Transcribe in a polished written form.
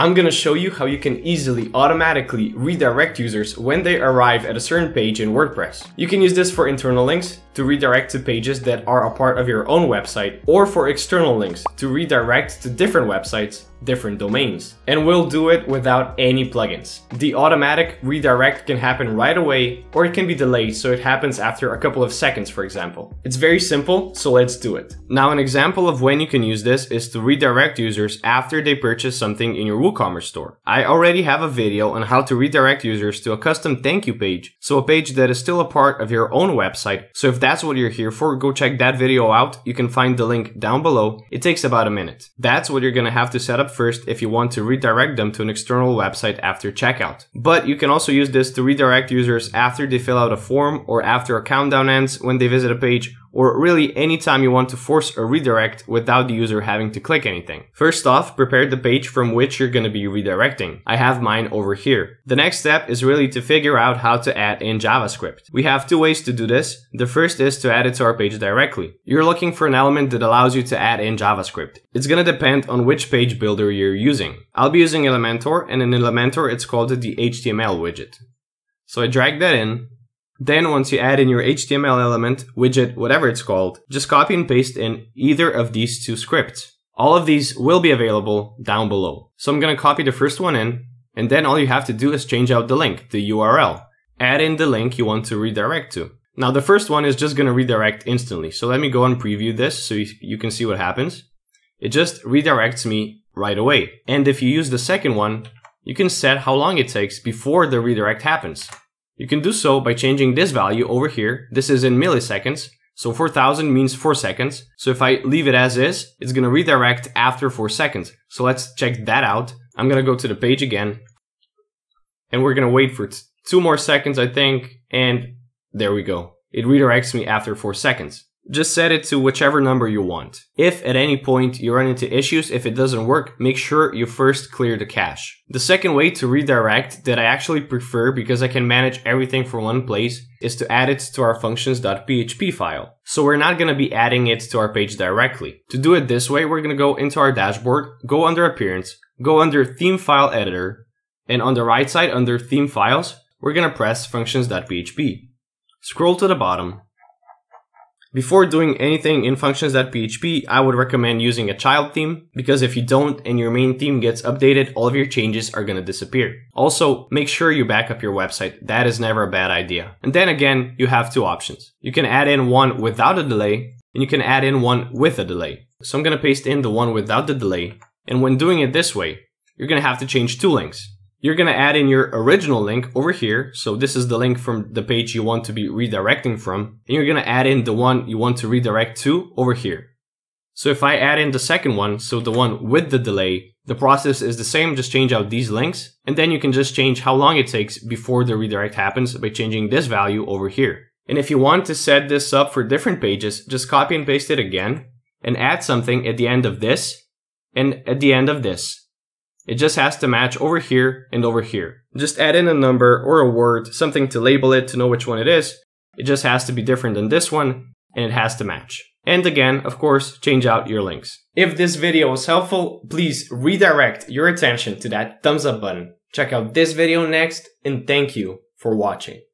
I'm gonna show you how you can easily automatically redirect users when they arrive at a certain page in WordPress. You can use this for internal links to redirect to pages that are a part of your own website, or for external links to redirect to different websites, different domains. And we'll do it without any plugins. The automatic redirect can happen right away, or it can be delayed, so it happens after a couple of seconds, for example. It's very simple, so let's do it. Now, an example of when you can use this is to redirect users after they purchase something in your WooCommerce store. I already have a video on how to redirect users to a custom thank you page, so a page that is still a part of your own website. So if that's what you're here for, go check that video out. You can find the link down below. It takes about a minute. That's what you're gonna have to set up first if you want to redirect them to an external website after checkout. But you can also use this to redirect users after they fill out a form, or after a countdown ends when they visit a page, or really anytime you want to force a redirect without the user having to click anything. First off, prepare the page from which you're going to be redirecting. I have mine over here. The next step is really to figure out how to add in JavaScript. We have two ways to do this. The first is to add it to our page directly. You're looking for an element that allows you to add in JavaScript. It's going to depend on which page builder you're using. I'll be using Elementor, and in Elementor it's called the HTML widget. So I drag that in. Then once you add in your HTML element, widget, whatever it's called, just copy and paste in either of these two scripts. All of these will be available down below. So I'm going to copy the first one in, and then all you have to do is change out the link, the URL. Add in the link you want to redirect to. Now the first one is just going to redirect instantly. So let me go and preview this so you can see what happens. It just redirects me right away. And if you use the second one, you can set how long it takes before the redirect happens. You can do so by changing this value over here. This is in milliseconds, so 4,000 means 4 seconds. So if I leave it as is, it's going to redirect after 4 seconds. So let's check that out. I'm going to go to the page again, and we're going to wait for 2 more seconds, I think, and there we go. It redirects me after 4 seconds. Just set it to whichever number you want. If at any point you run into issues, if it doesn't work, make sure you first clear the cache. The second way to redirect that I actually prefer, because I can manage everything from one place, is to add it to our functions.php file. So we're not going to be adding it to our page directly. To do it this way, we're going to go into our dashboard, go under appearance, go under theme file editor, and on the right side under theme files, we're going to press functions.php. Scroll to the bottom. Before doing anything in functions.php, I would recommend using a child theme, because if you don't and your main theme gets updated, all of your changes are going to disappear. Also, make sure you back up your website. That is never a bad idea. And then again, you have two options. You can add in one without a delay, and you can add in one with a delay. So I'm going to paste in the one without the delay. And when doing it this way, you're going to have to change two links. You're going to add in your original link over here. So this is the link from the page you want to be redirecting from. And you're going to add in the one you want to redirect to over here. So if I add in the second one, so the one with the delay, the process is the same. Just change out these links. And then you can just change how long it takes before the redirect happens by changing this value over here. And if you want to set this up for different pages, just copy and paste it again and add something at the end of this and at the end of this. It just has to match over here and over here. Just add in a number or a word, something to label it to know which one it is. It just has to be different than this one, and it has to match. And again, of course, change out your links. If this video was helpful, please redirect your attention to that thumbs up button. Check out this video next, and thank you for watching.